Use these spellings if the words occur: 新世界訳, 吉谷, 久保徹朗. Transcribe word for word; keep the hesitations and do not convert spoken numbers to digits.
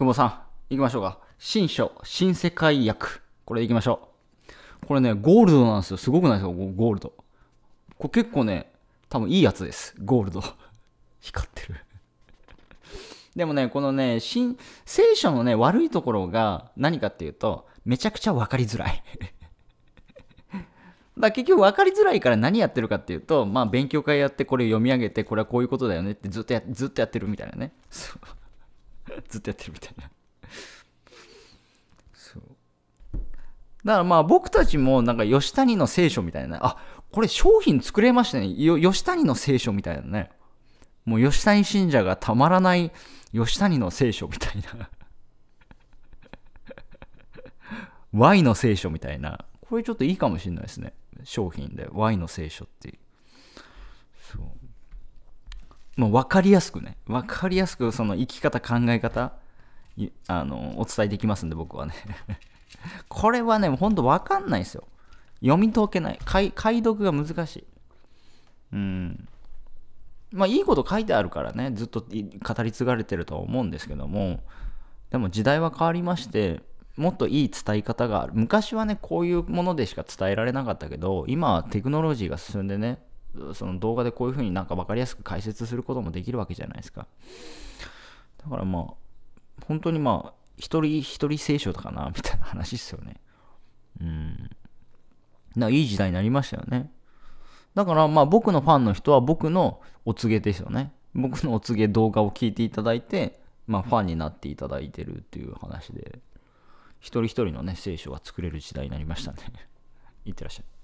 久保さん、行きましょうか。新書、新世界訳。これ行きましょう。これね、ゴールドなんですよ。すごくないですか、ゴールド。これ結構ね、多分いいやつです。ゴールド。光ってる。でもね、このね、新、聖書のね、悪いところが何かっていうと、めちゃくちゃ分かりづらい。だ結局分かりづらいから何やってるかっていうと、まあ勉強会やってこれ読み上げて、これはこういうことだよねってずっとや、ずっとやってるみたいなね。ずっとやってるみたいな。そう。だからまあ僕たちもなんか吉谷の聖書みたいな、あ、これ商品作れましたね。よ吉谷の聖書みたいなね。もう吉谷信者がたまらない吉谷の聖書みたいな。Y の聖書みたいな。これちょっといいかもしれないですね。商品で Y の聖書っていう。そう。もう分かりやすくね。分かりやすくその生き方、考え方、あの、お伝えできますんで、僕はね。これはね、ほんと分かんないですよ。読み解けない。解、解読が難しい。うん。まあ、いいこと書いてあるからね、ずっと語り継がれてるとは思うんですけども、でも時代は変わりまして、もっといい伝え方がある。昔はね、こういうものでしか伝えられなかったけど、今はテクノロジーが進んでね、その動画でこういうふうになんか分かりやすく解説することもできるわけじゃないですか。だからまあ、本当にまあ、一人一人聖書かな、みたいな話ですよね。うん。なんかいい時代になりましたよね。だからまあ僕のファンの人は僕のお告げですよね。僕のお告げ動画を聞いていただいて、まあファンになっていただいてるっていう話で、一人一人のね、聖書が作れる時代になりましたね。いってらっしゃい。